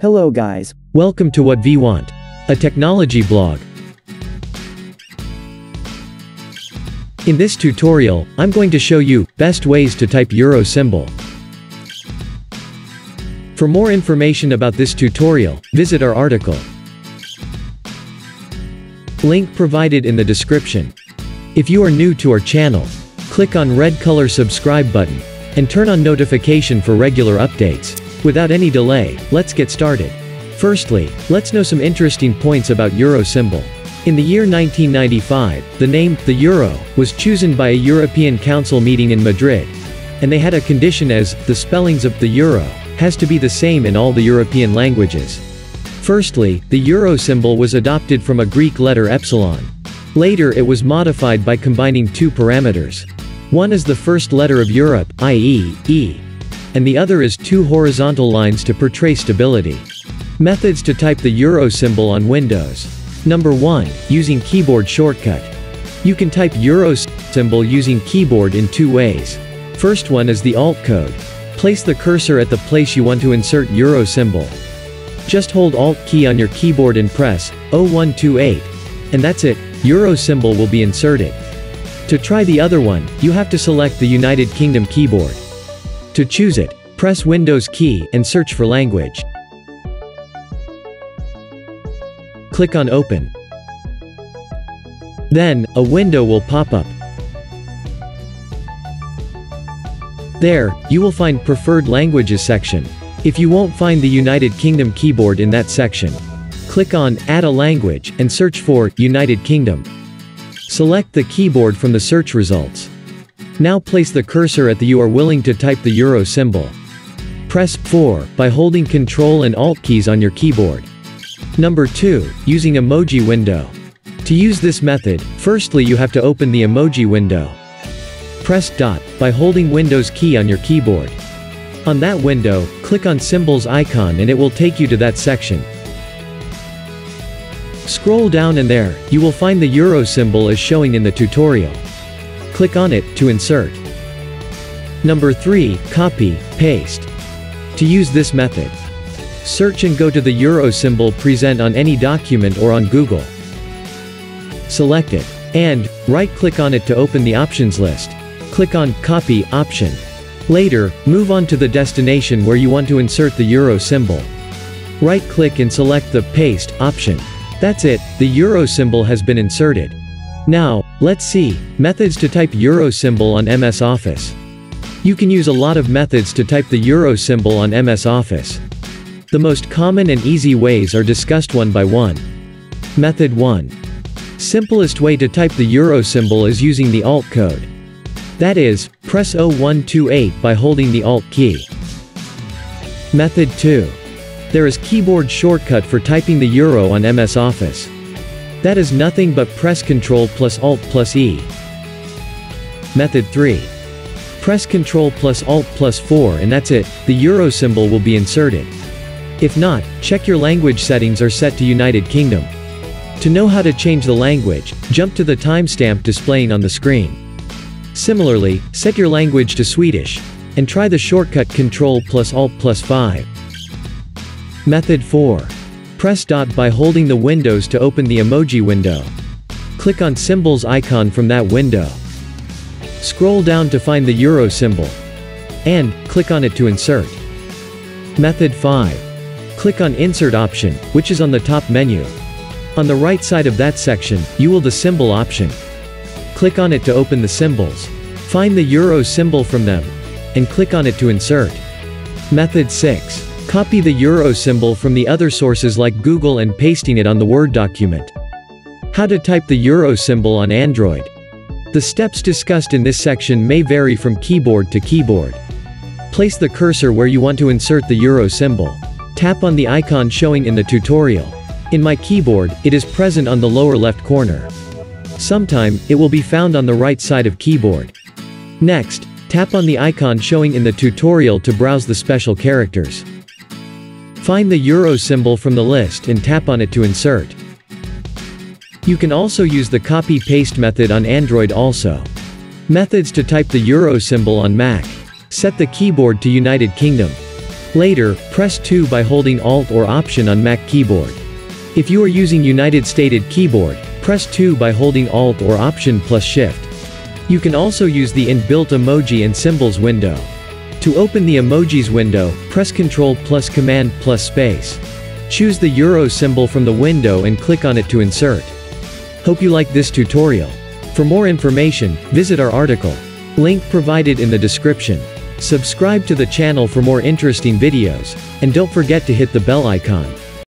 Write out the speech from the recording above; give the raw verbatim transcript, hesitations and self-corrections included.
Hello guys, welcome to What V Want, a technology blog. In this tutorial, I'm going to show you best ways to type Euro symbol. For more information about this tutorial, visit our article. Link provided in the description. If you are new to our channel, click on red color subscribe button, and turn on notification for regular updates. Without any delay, let's get started. Firstly, let's know some interesting points about Euro symbol. In the year nineteen ninety-five, the name, the Euro, was chosen by a European Council meeting in Madrid. And they had a condition as, the spellings of the Euro has to be the same in all the European languages. Firstly, the Euro symbol was adopted from a Greek letter epsilon. Later it was modified by combining two parameters. One is the first letter of Europe, that is, E. And the other is two horizontal lines to portray stability. Methods to type the Euro symbol on Windows. Number one. Using keyboard shortcut. You can type Euro symbol using keyboard in two ways. First one is the Alt code. Place the cursor at the place you want to insert Euro symbol. Just hold Alt key on your keyboard and press zero one two eight. And that's it, Euro symbol will be inserted. To try the other one, you have to select the United Kingdom keyboard. To choose it, press Windows key and search for language. Click on Open. Then, a window will pop up. There, you will find Preferred Languages section. If you won't find the United Kingdom keyboard in that section, click on Add a Language and search for United Kingdom. Select the keyboard from the search results. Now place the cursor at the you are willing to type the Euro symbol. Press four by holding Control and Alt keys on your keyboard. Number two. Using emoji window. To use this method, firstly you have to open the emoji window. Press dot by holding Windows key on your keyboard. On that window, click on symbols icon and it will take you to that section. Scroll down and there, you will find the Euro symbol as showing in the tutorial. Click on it to insert. Number three. Copy, paste. To use this method, search and go to the Euro symbol present on any document or on Google. Select it, and right-click on it to open the options list. Click on Copy option. Later, move on to the destination where you want to insert the Euro symbol. Right-click and select the Paste option. That's it, the Euro symbol has been inserted. Now, let's see methods to type Euro symbol on M S Office. You can use a lot of methods to type the Euro symbol on M S Office. The most common and easy ways are discussed one by one. Method one. Simplest way to type the Euro symbol is using the Alt code. That is, press zero one two eight by holding the Alt key. Method two. There is keyboard shortcut for typing the Euro on M S Office. That is nothing but press Ctrl plus Alt plus E. Method three. Press Ctrl plus Alt plus four and that's it, the Euro symbol will be inserted. If not, check your language settings are set to United Kingdom. To know how to change the language, jump to the timestamp displaying on the screen. Similarly, set your language to Swedish, and try the shortcut Ctrl plus Alt plus five. Method four. Press dot by holding the windows to open the emoji window. Click on symbols icon from that window. Scroll down to find the Euro symbol. And, click on it to insert. Method five. Click on insert option, which is on the top menu. On the right side of that section, you will the symbol option. Click on it to open the symbols. Find the Euro symbol from them. And click on it to insert. Method six. Copy the Euro symbol from the other sources like Google and pasting it on the Word document. How to type the Euro symbol on Android. The steps discussed in this section may vary from keyboard to keyboard. Place the cursor where you want to insert the Euro symbol. Tap on the icon showing in the tutorial. In my keyboard, it is present on the lower left corner. Sometime, it will be found on the right side of keyboard. Next, tap on the icon showing in the tutorial to browse the special characters. Find the Euro symbol from the list and tap on it to insert. You can also use the copy-paste method on Android also. Methods to type the Euro symbol on Mac. Set the keyboard to United Kingdom. Later, press two by holding Alt or Option on Mac keyboard. If you are using United Stated keyboard, press two by holding Alt or Option plus Shift. You can also use the inbuilt emoji and symbols window. To open the emojis window, press Ctrl plus Command plus Space. Choose the Euro symbol from the window and click on it to insert. Hope you like this tutorial. For more information, visit our article. Link provided in the description. Subscribe to the channel for more interesting videos, and don't forget to hit the bell icon.